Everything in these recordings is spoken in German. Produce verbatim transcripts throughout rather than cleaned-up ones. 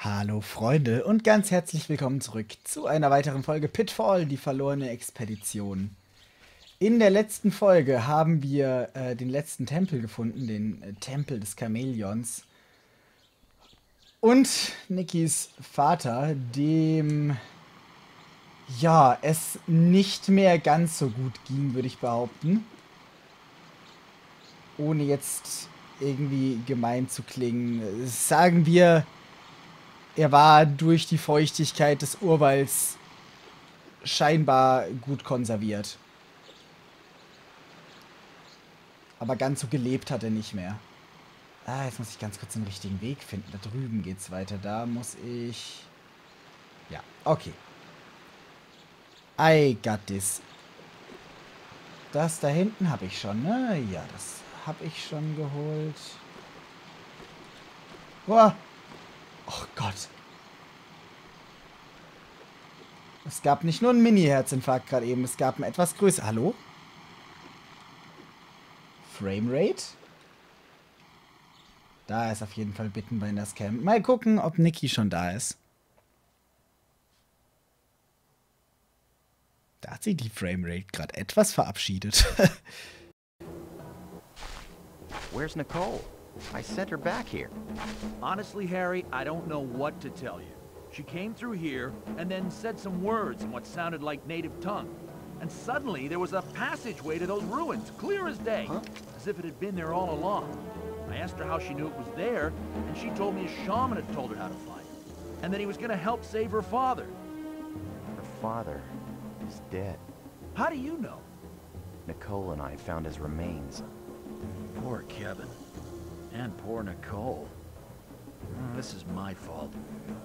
Hallo Freunde und ganz herzlich willkommen zurück zu einer weiteren Folge Pitfall, die verlorene Expedition. In der letzten Folge haben wir äh, den letzten Tempel gefunden, den äh, Tempel des Chamäleons. Und Nickys Vater, dem ja, es nicht mehr ganz so gut ging, würde ich behaupten. Ohne jetzt irgendwie gemein zu klingen, sagen wir... Er war durch die Feuchtigkeit des Urwalds scheinbar gut konserviert. Aber ganz so gelebt hat er nicht mehr. Ah, jetzt muss ich ganz kurz den richtigen Weg finden. Da drüben geht's weiter. Da muss ich... Ja, okay. I got this. Das da hinten habe ich schon, ne? Ja, das habe ich schon geholt. Boah! Oh Gott. Es gab nicht nur einen Mini-Herzinfarkt gerade eben, es gab einen etwas größer. Hallo? Framerate? Da ist auf jeden Fall Bitten bei das Camp. Mal gucken, ob Nicky schon da ist. Da hat sich die Framerate gerade etwas verabschiedet. Where's Nicole? I sent her back here. Honestly, Harry, I don't know what to tell you. She came through here and then said some words in what sounded like native tongue. And suddenly there was a passageway to those ruins, clear as day, huh? As if it had been there all along. I asked her how she knew it was there, and she told me a shaman had told her how to find it. And that he was going to help save her father. Her father is dead. How do you know? Nicole and I found his remains. Poor Kevin. And poor Nicole. This is my fault.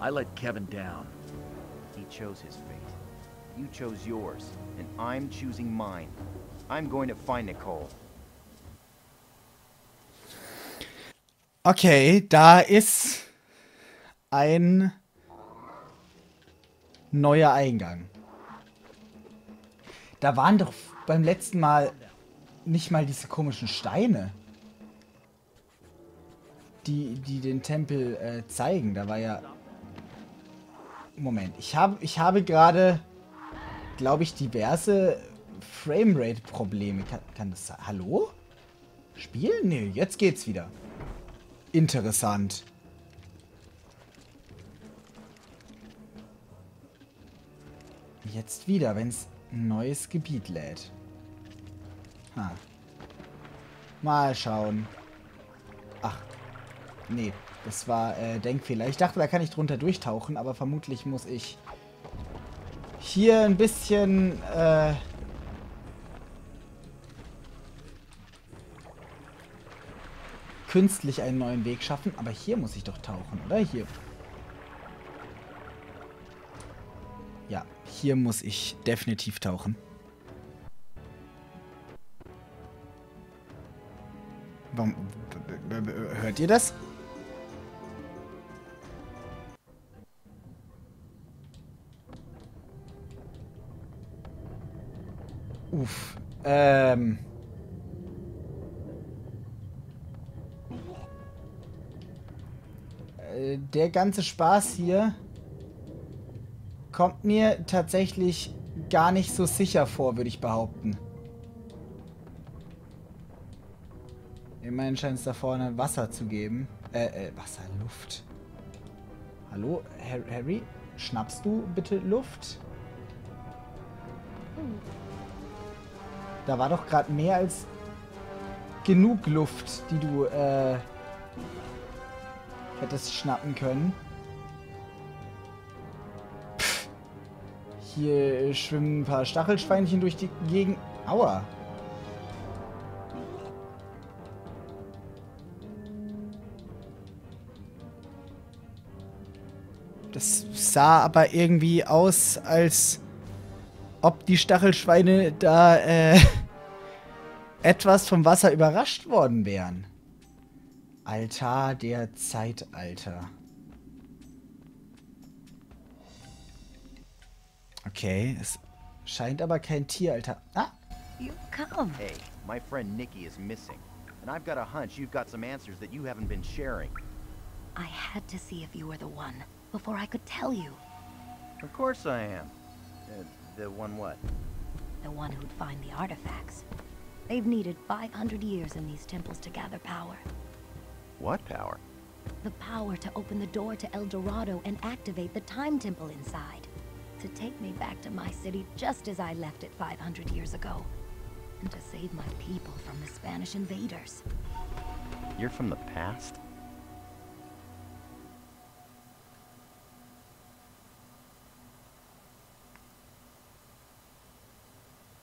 I let Kevin down. He chose his fate. You chose yours, and I'm choosing mine. I'm going to find Nicole. Okay, da ist ein neuer Eingang. Da waren doch beim letzten Mal nicht mal diese komischen Steine. Die, die den Tempel äh, zeigen. Da war ja... Moment, ich, hab, ich habe gerade, glaube ich, diverse Framerate-Probleme. Kann, kann das sein? Hallo? Spiel? Nee, jetzt geht's wieder. Interessant. Jetzt wieder, wenn's ein neues Gebiet lädt. Ha. Mal schauen. Ach. Nee, das war äh, Denkfehler. Ich dachte, da kann ich drunter durchtauchen, aber vermutlich muss ich hier ein bisschen äh, künstlich einen neuen Weg schaffen. Aber hier muss ich doch tauchen, oder? Hier. Ja, hier muss ich definitiv tauchen. Warum? Hört ihr das? Uff. Ähm. Äh, der ganze Spaß hier kommt mir tatsächlich gar nicht so sicher vor, würde ich behaupten. Immerhin scheint es da vorne Wasser zu geben. Äh, äh, Wasser, Luft. Hallo, Harry? Schnappst du bitte Luft? Hm. Da war doch gerade mehr als genug Luft, die du äh, hättest schnappen können. Pff. Hier schwimmen ein paar Stachelschweinchen durch die Gegend. Aua. Das sah aber irgendwie aus, als... ob die Stachelschweine da äh, etwas vom Wasser überrascht worden wären. Altar der Zeitalter. Okay, es scheint aber kein Tieraltar. Ah! You come. Hey, my friend Nicky is missing. And I've got a hunch you've got some answers that you haven't been sharing. I had to see if you were the one before I could tell you. Of course I am. Uh, the one what? The one who'd find the artifacts. They've needed five hundred years in these temples to gather power. What power? The power to open the door to El Dorado and activate the time temple inside. To take me back to my city just as I left it five hundred years ago. And to save my people from the Spanish invaders. You're from the past?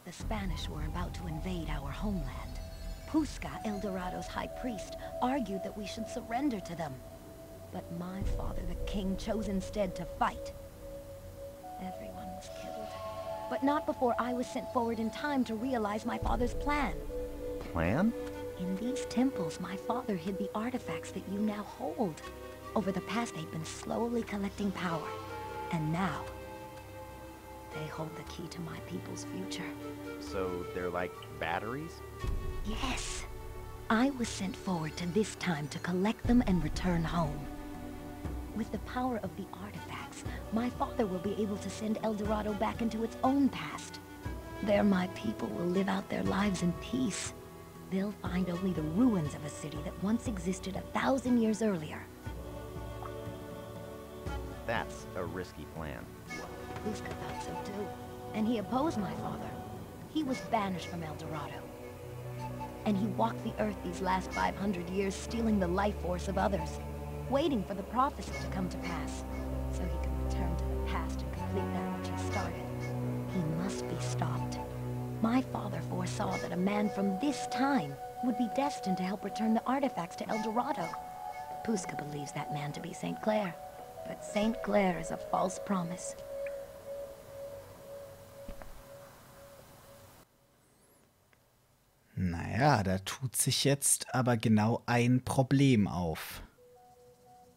The Spanish were about to invade our homeland. Pusca, El Dorado's high priest, argued that we should surrender to them. But my father, the king, chose instead to fight. Everyone was killed. But not before I was sent forward in time to realize my father's plan. Plan? In these temples, my father hid the artifacts that you now hold. Over the past, they've been slowly collecting power. And now, they hold the key to my people's future. So they're like batteries? Yes. I was sent forward to this time to collect them and return home. With the power of the artifacts, my father will be able to send El Dorado back into its own past. There my people will live out their lives in peace. They'll find only the ruins of a city that once existed a thousand years earlier. That's a risky plan. Pusca thought so too, and he opposed my father. He was banished from El Dorado. And he walked the earth these last five hundred years stealing the life force of others, waiting for the prophecy to come to pass, so he could return to the past and complete that which he started. He must be stopped. My father foresaw that a man from this time would be destined to help return the artifacts to El Dorado. Pusca believes that man to be Saint Clair, but Saint Clair is a false promise. Naja, da tut sich jetzt aber genau ein Problem auf.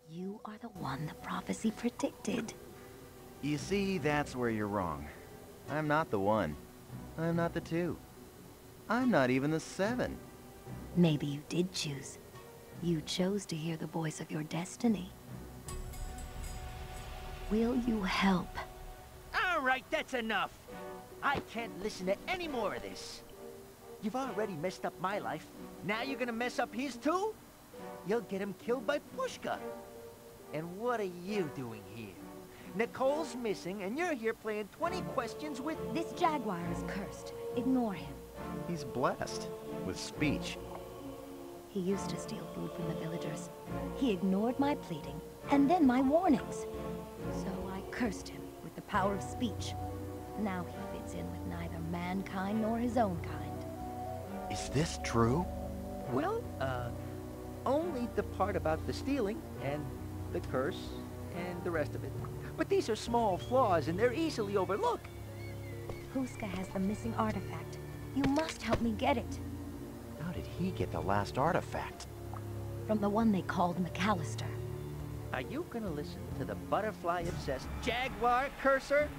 You are the one the prophecy predicted. You see, that's where you're wrong. I'm not the one. I'm not the two. I'm not even the seven. Maybe you did choose. You chose to hear the voice of your destiny. Will you help? All right, that's enough. I can't listen to any more of this. You've already messed up my life. Now you're gonna mess up his too? You'll get him killed by Pusca. And what are you doing here? Nicole's missing and you're here playing twenty questions with... This jaguar is cursed. Ignore him. He's blessed with speech. He used to steal food from the villagers. He ignored my pleading and then my warnings. So I cursed him with the power of speech. Now he fits in with neither mankind nor his own kind. Is this true? Well, uh, only the part about the stealing, and the curse, and the rest of it. But these are small flaws, and they're easily overlooked. Pusca has the missing artifact. You must help me get it. How did he get the last artifact? From the one they called McAllister. Are you gonna listen to the butterfly-obsessed jaguar cursor?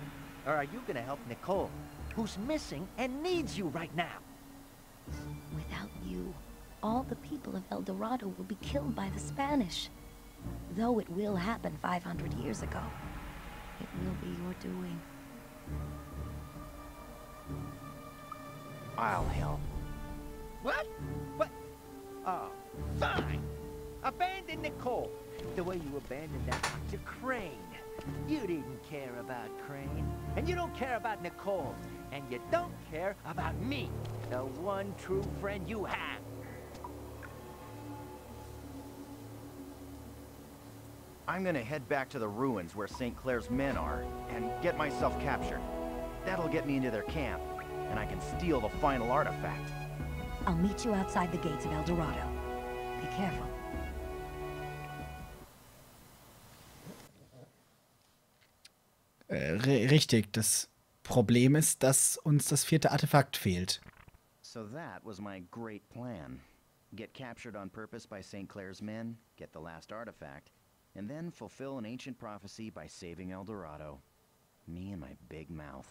Or are you gonna help Nicole, who's missing and needs you right now? Without you, all the people of El Dorado will be killed by the Spanish. Though it will happen five hundred years ago, it will be your doing. I'll help. What? What? Oh, fine! Abandon Nicole, the way you abandoned that Doctor Crane. You didn't care about Crane, and you don't care about Nicole, and you don't care about me. The one true friend you have. I'm gonna head back to the ruins where Saint Clair's men are and get myself captured. That'll get me into their camp, and I can steal the final artifact. I'll meet you outside the gates of El Dorado. Be careful. Äh, richtig, das Problem ist, dass uns das vierte Artefakt fehlt. So that was my great plan. Get captured on purpose by Saint Clair's men, get the last artifact, and then fulfill an ancient prophecy by saving El Dorado. Me and my big mouth.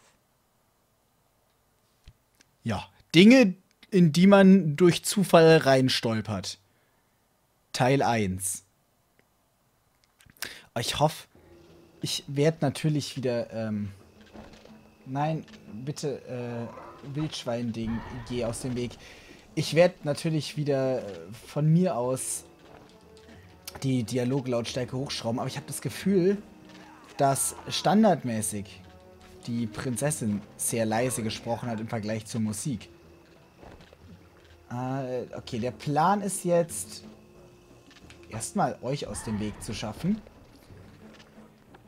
Ja, Dinge, in die man durch Zufall reinstolpert. Teil eins. Ich hoffe, ich werde natürlich wieder, ähm... Nein, bitte, äh, Wildschwein-Ding, geh aus dem Weg. Ich werde natürlich wieder von mir aus die Dialoglautstärke hochschrauben, aber ich habe das Gefühl, dass standardmäßig die Prinzessin sehr leise gesprochen hat im Vergleich zur Musik. Äh, okay, der Plan ist jetzt, erstmal euch aus dem Weg zu schaffen.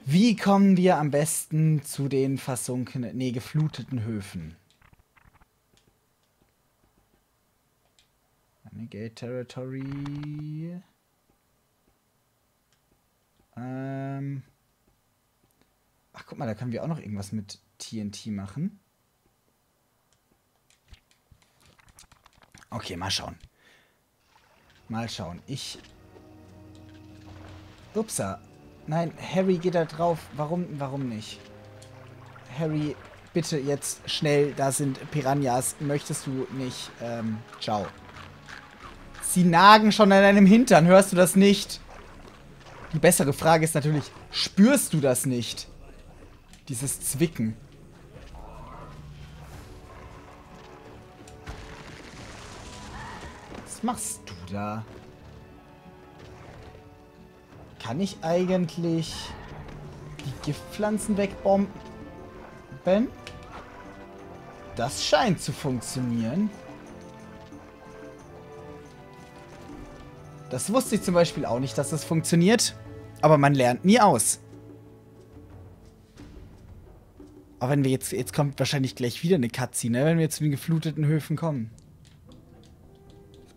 Wie kommen wir am besten zu den versunkenen, nee, gefluteten Höfen? Renegade Territory. Ähm. Ach, guck mal, da können wir auch noch irgendwas mit T N T machen. Okay, mal schauen. Mal schauen. Ich... Upsa. Nein, Harry geht da drauf. Warum, warum nicht? Harry, bitte jetzt schnell. Da sind Piranhas. Möchtest du nicht? Ähm, ciao. Sie nagen schon an deinem Hintern. Hörst du das nicht? Die bessere Frage ist natürlich, spürst du das nicht? Dieses Zwicken. Was machst du da? Kann ich eigentlich die Giftpflanzen wegbomben? Das scheint zu funktionieren. Das wusste ich zum Beispiel auch nicht, dass das funktioniert. Aber man lernt nie aus. Aber wenn wir jetzt... Jetzt kommt wahrscheinlich gleich wieder eine Cutscene, ne? Wenn wir jetzt zu den gefluteten Höfen kommen.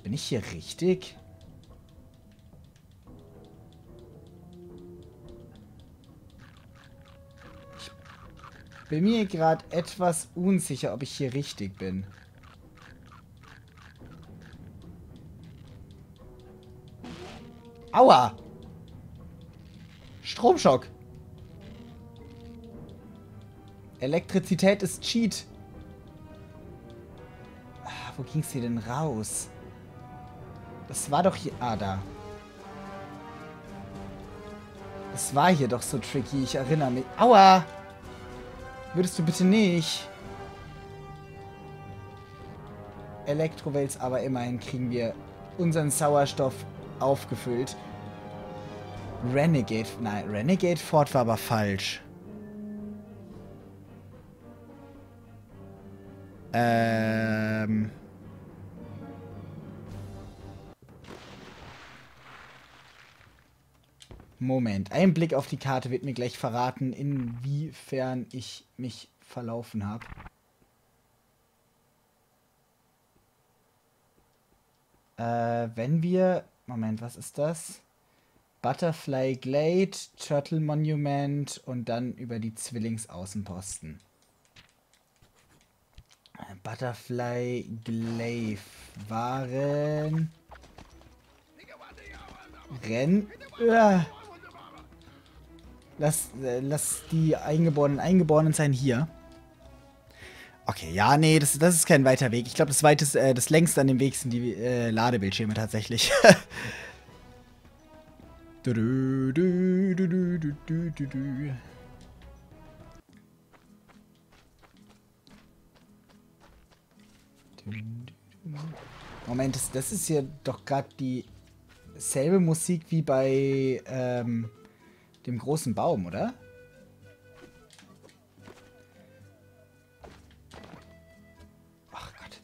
Bin ich hier richtig? Bin mir gerade etwas unsicher, ob ich hier richtig bin. Aua! Stromschock! Elektrizität ist Cheat. Ah, wo ging's hier denn raus? Das war doch hier... Ah, da. Das war hier doch so tricky, ich erinnere mich... Aua! Würdest du bitte nicht? Elektrowels, aber immerhin kriegen wir unseren Sauerstoff aufgefüllt. Renegade, nein, Renegade Fort war aber falsch. Ähm. Moment, ein Blick auf die Karte wird mir gleich verraten, inwiefern ich mich verlaufen habe. Äh, wenn wir... Moment, was ist das? Butterfly Glade, Turtle Monument und dann über die Zwillingsaußenposten. Butterfly Glade waren... Renn... Uah. Lass, äh, lass die Eingeborenen Eingeborenen sein hier. Okay, ja, nee, das, das ist kein weiter Weg. Ich glaube, das weiteste, äh, das längste an dem Weg sind die äh, Ladebildschirme tatsächlich. du, du, du, du, du, du, du, du. Moment, das, das ist hier doch gerade die selbe Musik wie bei... Ähm, dem großen Baum, oder? Ach Gott.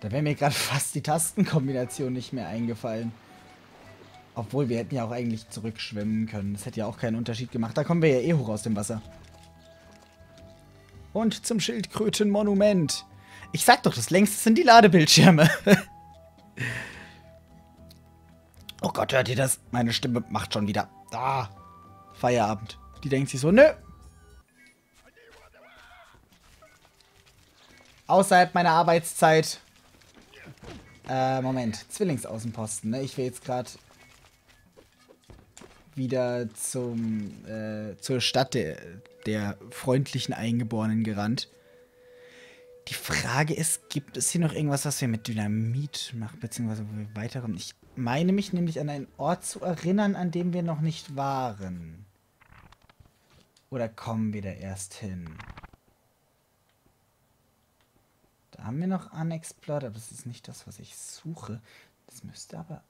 Da wäre mir gerade fast die Tastenkombination nicht mehr eingefallen. Obwohl, wir hätten ja auch eigentlich zurückschwimmen können. Das hätte ja auch keinen Unterschied gemacht. Da kommen wir ja eh hoch aus dem Wasser. Und zum Schildkrötenmonument. Ich sag doch, das längste sind die Ladebildschirme. Oh Gott, hört ihr das? Meine Stimme macht schon wieder... Ah! Feierabend. Die denkt sich so, nö. Außerhalb meiner Arbeitszeit. Äh, Moment. Zwillingsaußenposten, ne? Ich will jetzt gerade wieder zum, äh, zur Stadt der, der freundlichen Eingeborenen gerannt. Die Frage ist, gibt es hier noch irgendwas, was wir mit Dynamit machen, beziehungsweise wo wir weiterkommen? Ich meine mich nämlich an einen Ort zu erinnern, an dem wir noch nicht waren. Oder kommen wir da erst hin? Da haben wir noch Unexplored, aber das ist nicht das, was ich suche. Das müsste aber...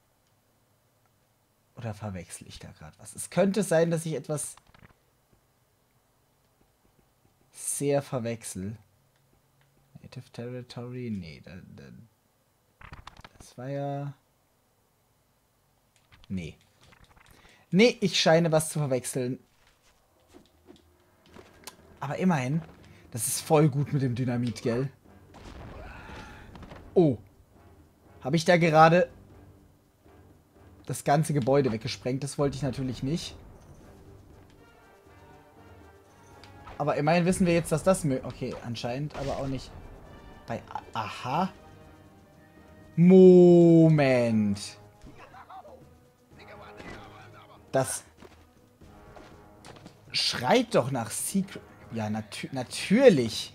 Oder verwechsel ich da gerade was? Es könnte sein, dass ich etwas sehr verwechsel. Native Territory? Nee. Da, da, das war ja... Nee. Nee, ich scheine was zu verwechseln. Aber immerhin. Das ist voll gut mit dem Dynamit, gell? Oh. Habe ich da gerade das ganze Gebäude weggesprengt? Das wollte ich natürlich nicht. Aber immerhin wissen wir jetzt, dass das möglich ist. Okay, anscheinend, aber auch nicht bei... Aha. Moment. Das schreit doch nach Secret... Ja, natü natürlich.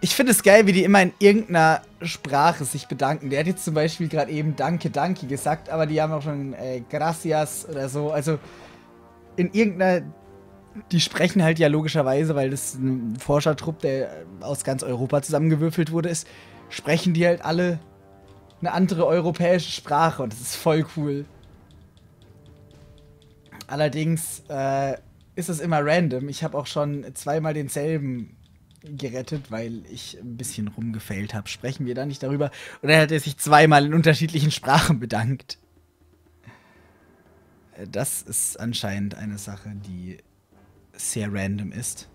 Ich finde es geil, wie die immer in irgendeiner Sprache sich bedanken. Der hat jetzt zum Beispiel gerade eben Danke, Danke gesagt, aber die haben auch schon äh, Gracias oder so. Also in irgendeiner... Die sprechen halt ja logischerweise, weil das ein Forschertrupp, der aus ganz Europa zusammengewürfelt wurde, ist, sprechen die halt alle eine andere europäische Sprache und das ist voll cool. Allerdings äh, ist es immer random. Ich habe auch schon zweimal denselben gerettet, weil ich ein bisschen rumgefailt habe. Sprechen wir da nicht darüber. Und dann hat er sich zweimal in unterschiedlichen Sprachen bedankt. Das ist anscheinend eine Sache, die sehr random ist.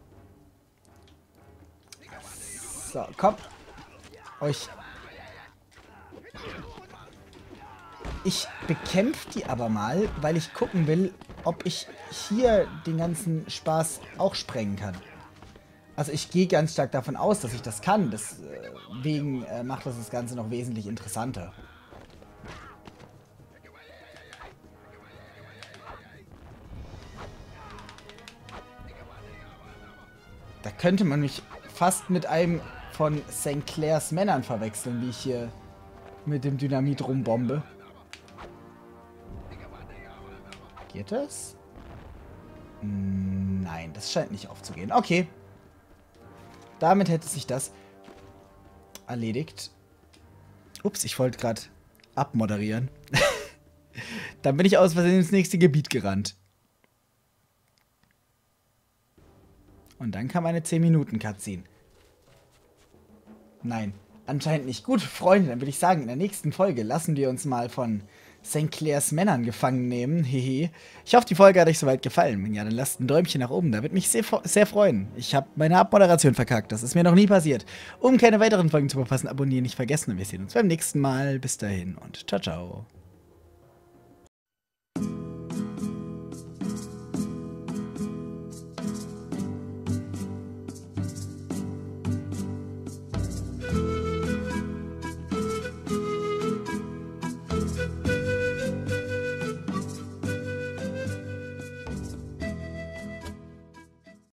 So, komm. Euch. Ich bekämpfe die aber mal, weil ich gucken will, ob ich hier den ganzen Spaß auch sprengen kann. Also ich gehe ganz stark davon aus, dass ich das kann. Deswegen äh, macht das das Ganze noch wesentlich interessanter. Da könnte man mich fast mit einem von Sankt Clairs Männern verwechseln, wie ich hier mit dem Dynamit rumbombe. Geht das? Nein, das scheint nicht aufzugehen. Okay. Damit hätte sich das erledigt. Ups, ich wollte gerade abmoderieren. Dann bin ich aus Versehen ins nächste Gebiet gerannt. Und dann kam eine zehn Minuten Cutscene. Nein, anscheinend nicht. Gut, Freunde, dann würde ich sagen, in der nächsten Folge lassen wir uns mal von Sankt Clairs Männern gefangen nehmen. Hehe. Ich hoffe, die Folge hat euch soweit gefallen. Wenn ja, dann lasst ein Däumchen nach oben. Da würde mich sehr, sehr freuen. Ich habe meine Abmoderation verkackt. Das ist mir noch nie passiert. Um keine weiteren Folgen zu verpassen, abonnieren nicht vergessen. Und wir sehen uns beim nächsten Mal. Bis dahin und ciao, ciao.